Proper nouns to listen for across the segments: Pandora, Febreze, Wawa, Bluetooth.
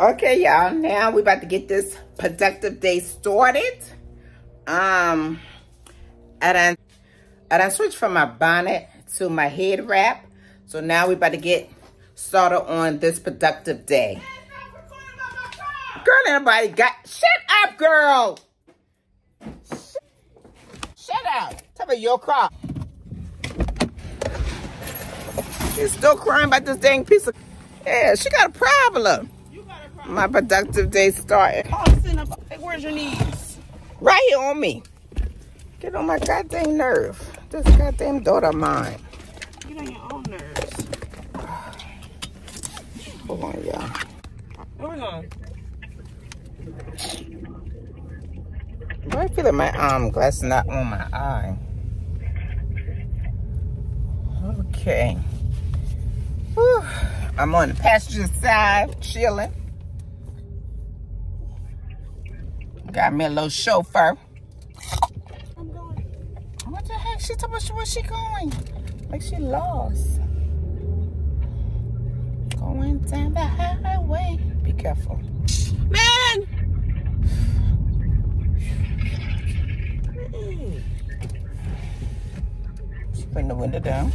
Okay, y'all, now we about to get this productive day started. I done switched from my bonnet to my head wrap. So now we about to get started on this productive day. Girl, anybody got, shut up, girl. Shut up. Tell me your car. She's still crying about this dang piece of, yeah, she got a problem. My productive day started. Where's your knees? Right here on me. Get on my goddamn nerve. This goddamn daughter of mine. Get on your own nerves. Hold on, y'all. Hold on. Why I feel like my glass not on my eye? Okay. Whew. I'm on the passenger side, chilling. Got me a little chauffeur. I'm going. What the heck? She told me where she going. Like she lost. Going down the highway. Be careful. Man! Just putting the window down.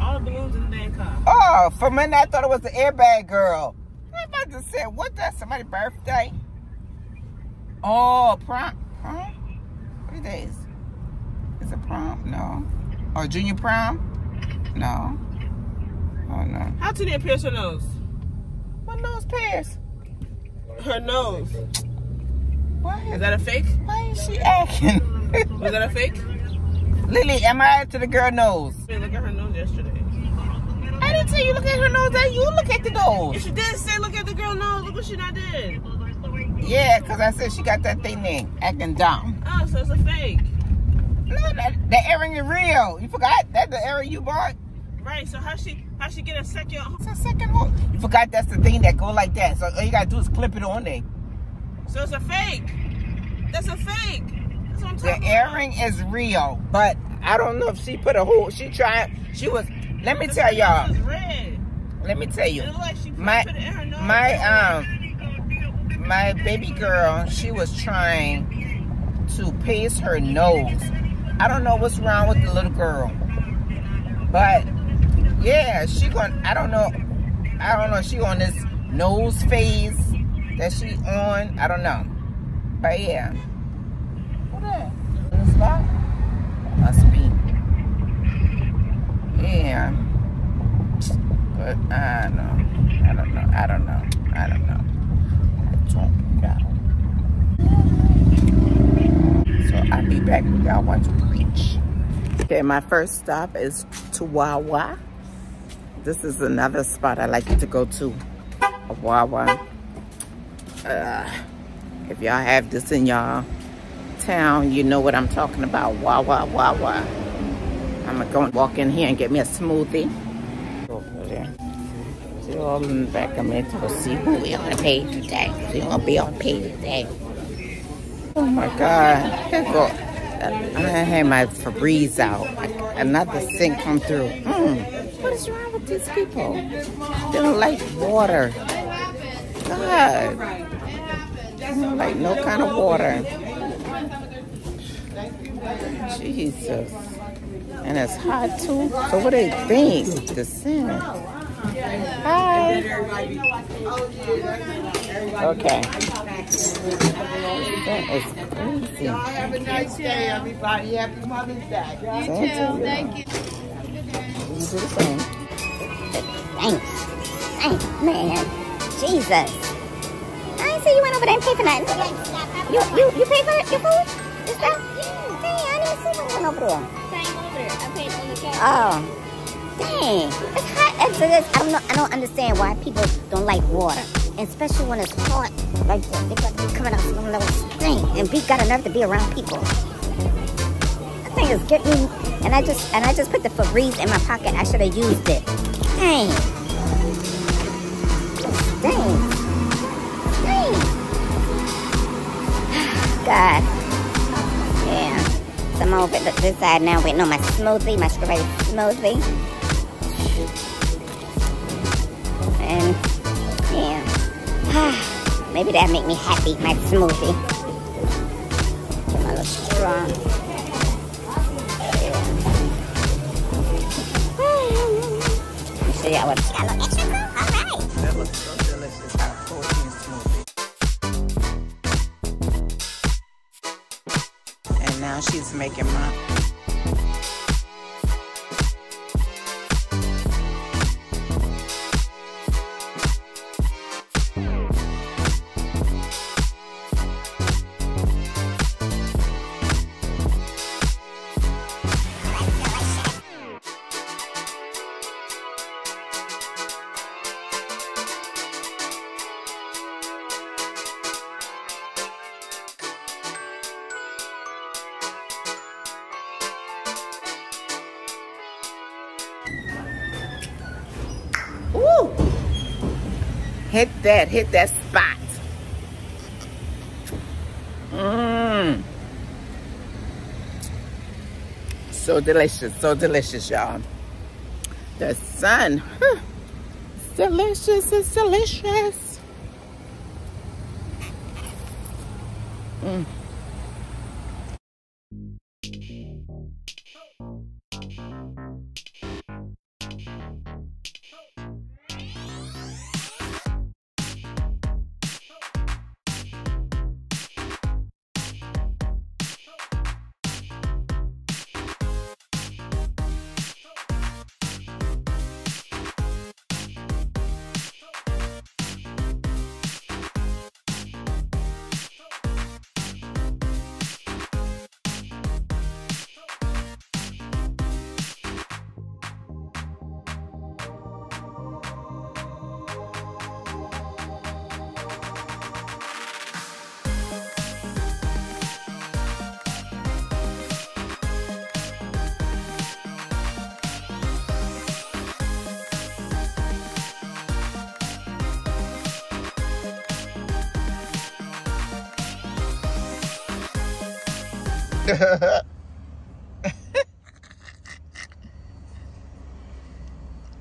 All the balloons in the damn car. Oh, for a minute I thought it was the airbag girl. I just said, what, that's somebody's birthday? Oh, prom? What is this? Is it prom? No. Or junior prom? No. Oh, no. How did they pierce her nose? What nose pierce? Her nose. What? Is that a fake? Why is she acting? Was that a fake? Lily, am I to the girl nose? I looked at her nose yesterday. I didn't tell you look at her nose, that you look at the nose. If she did say look at the girl nose, look what she not did. Yeah, because I said she got that thing there, acting dumb. Oh, so it's a fake. No, that earring is real. You forgot? That's the earring you bought. Right, so how she get a second hook? It's a second hook. You forgot that's the thing that go like that. So all you gotta do is clip it on there. So it's a fake. That's a fake. That's what I'm talking about. The earring is real, but I don't know if she put a hook. Let me tell y'all. Let me tell you. My baby girl, she was trying to pierce her nose. I don't know what's wrong with the little girl. But yeah, she going, I don't know she on this nose phase that she on. I don't know. But yeah. What that? In the spot? Must be. Yeah, but I don't know. So I'll be back with y'all once we reach. Okay, my first stop is to Wawa. This is another spot I like to go to, a Wawa. If y'all have this in y'all town, you know what I'm talking about, Wawa. I'm gonna go and walk in here and get me a smoothie. Over there. See all in the back of me to see who we on pay today. We gonna be on pay today. Oh my God. Here go. I had my Febreze out. Another sink come through. What is wrong with these people? They don't like water. God. They don't like no kind of water. Jesus. And it's hot too. So what they think? The sin. Hi. Okay. That is crazy. Y'all have a nice day, everybody. Happy Mother's Day. You too. Thank you. You do the same. Thanks. Thanks, man. Jesus. I didn't say you went over there and paid for nothing. You paid for your food? Is that? Dang, I didn't see you went over there. Oh, dang. It's hot as it is. I don't understand why people don't like water. And especially when it's hot, like they got to be coming out some little stink. And we got enough to be around people. I think it's getting, and I just put the Febreze in my pocket. I should have used it. Dang. Dang. God. Yeah. I'm over at this side now, waiting on my smoothie, my strawberry smoothie. Maybe that'll make me happy, my smoothie. Get my little straw. Let me show y'all what it's got. A little extra cool? All right. That looks so delicious. Smoothie. And now she's making my... Ooh! Hit that spot. Mmm. So delicious, y'all. The sun. Huh. It's delicious. Mmm.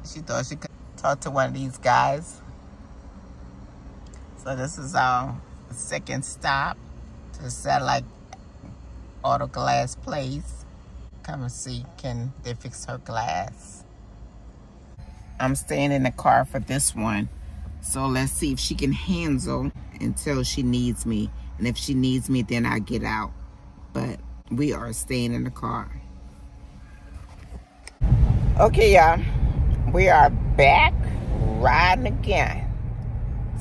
She thought she could talk to one of these guys. So this is our second stop to the satellite auto glass place. Come and see, can they fix her glass? I'm staying in the car for this one. So let's see if she can handle until she needs me. And if she needs me, then I get out. But we are staying in the car. Okay, y'all. We are back riding again.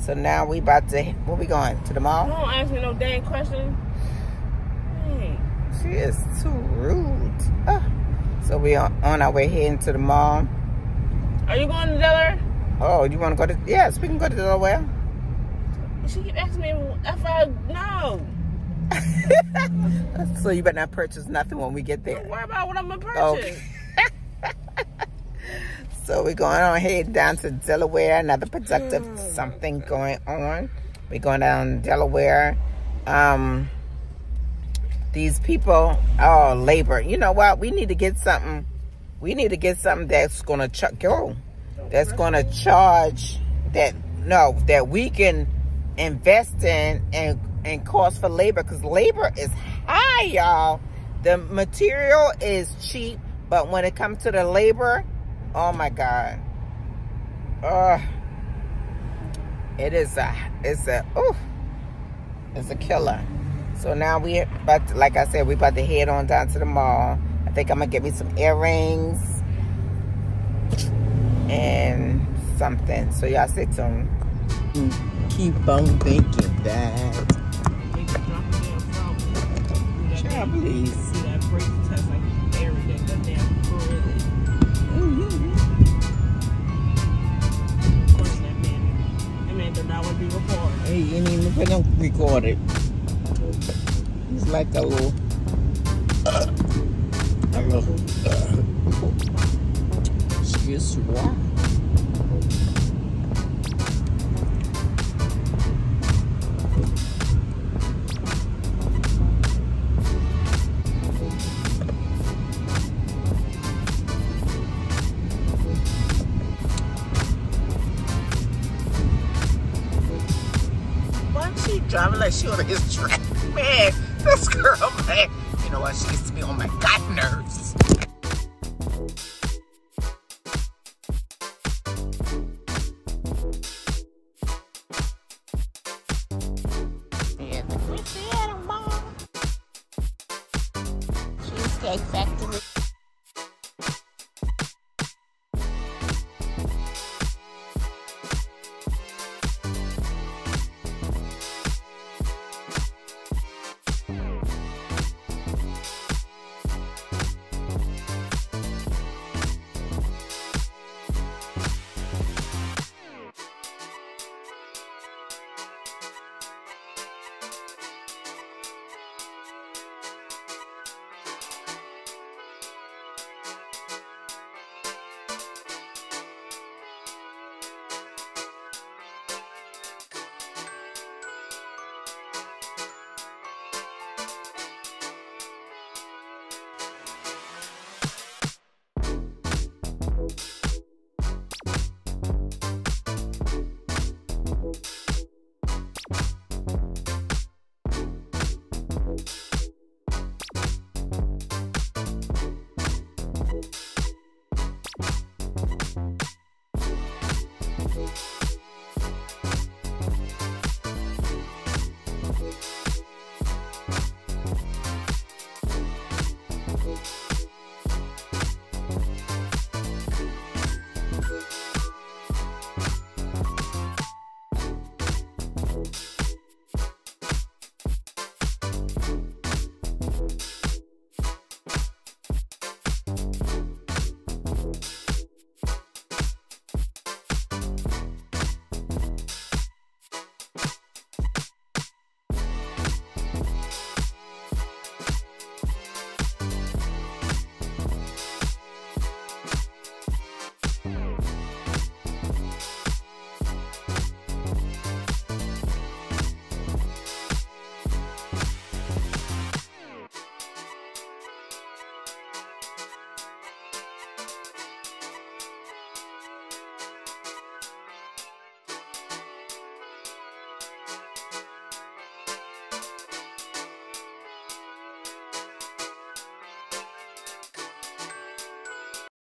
So now we about to, where we going? To the mall? You don't ask me no dang question. Dang. She is too rude. So we are on our way heading to the mall. Are you going to Delaware? Oh, you want to go to, yes, we can go to Delaware. She keep asking me if I know. So you better not purchase nothing when we get there. Don't worry about what I'm gonna purchase. Okay. So we're going on head down to Delaware. Another productive something going on. We're going down Delaware. These people, oh, labor. You know what? We need to get something. We need to get something that's gonna that we can invest in and cost for labor, because labor is high, y'all. The material is cheap, but when it comes to the labor, oh my God, it's a killer. So now we're about to, like I said, we're about to head on down to the mall. I think I'm gonna get me some earrings and something. So y'all sit tuned. Keep on thinking that. Please. See that break the test like every day, that damn really. Of course that man did not want to be recorded. Hey, you didn't even put him recorded. It's like a little excuse what? driving like she on a diss track. Man, this girl, man. You know what? She gets to be on my god nerves. There's a creepy animal. Cheesecake Factory.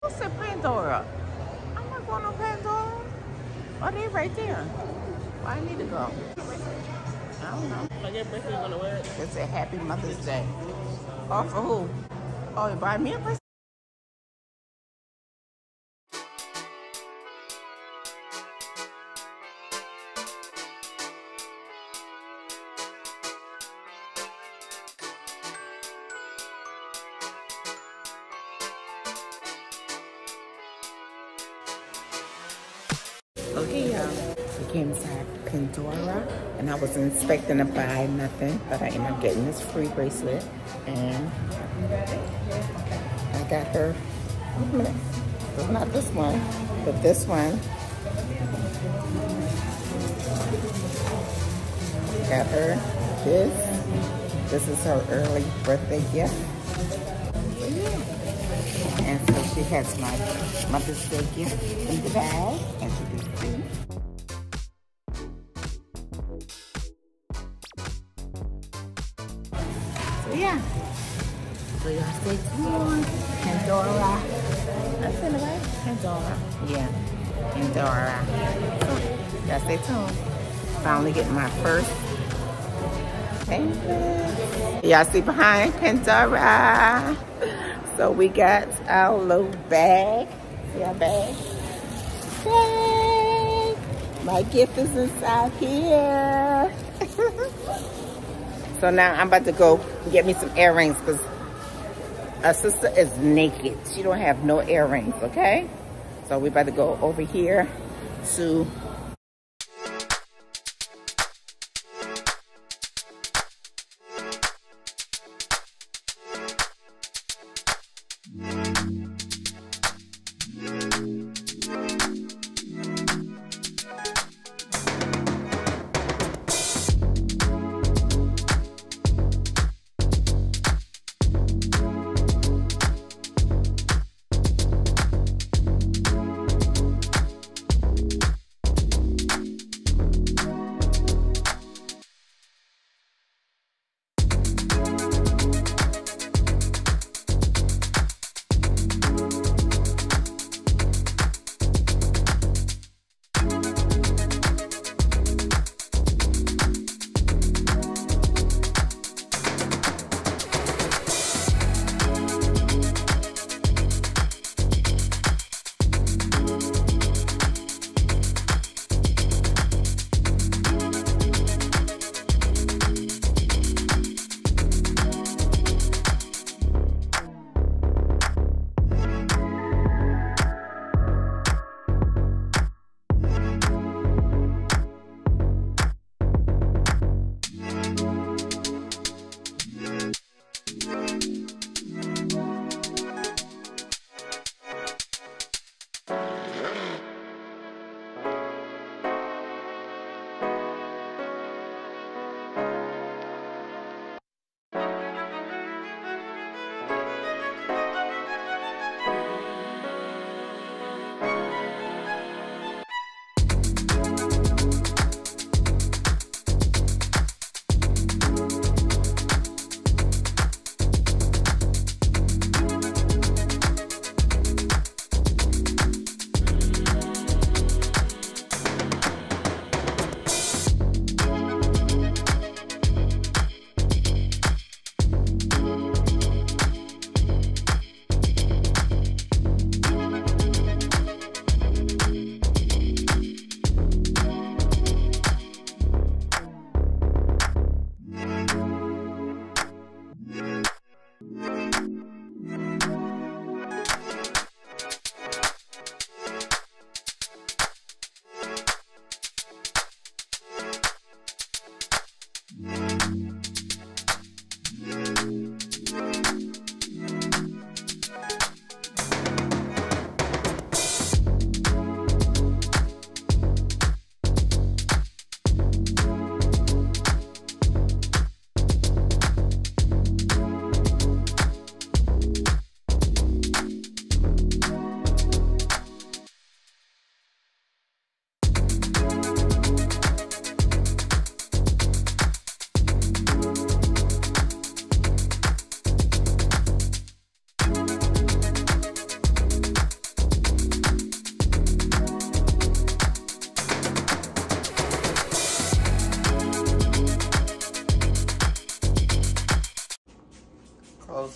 What's at Pandora? I'm not going on Pandora. Oh, they're right there. Why I need to go? I don't know. Like your birthday on the way? It said Happy Mother's Day. Oh, for who? Oh, you buy me a present? Okay, y'all. We came inside Pandora, and I wasn't expecting to buy nothing, but I ended up getting this free bracelet, and I got her. It's not this one, but this one. I got her this. This is her early birthday gift. And so she has my Mother's Day gift in the bag, as you can see. So yeah, so y'all stay tuned. Pandora. That's in the way. Pandora. Yeah, Pandora. So y'all stay tuned. Finally getting my first payment. Y'all see behind Pandora. So we got our little bag. See our bag? Bag! My gift is inside here. So now I'm about to go get me some earrings because our sister is naked. She don't have no earrings, okay? So we about to go over here to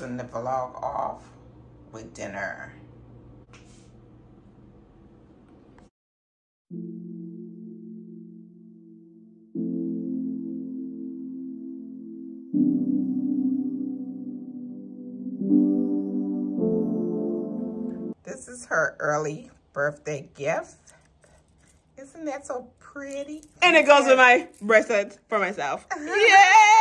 starting the vlog off with dinner. This is her early birthday gift. Isn't that so pretty? And it goes with my bracelet for myself. Yeah!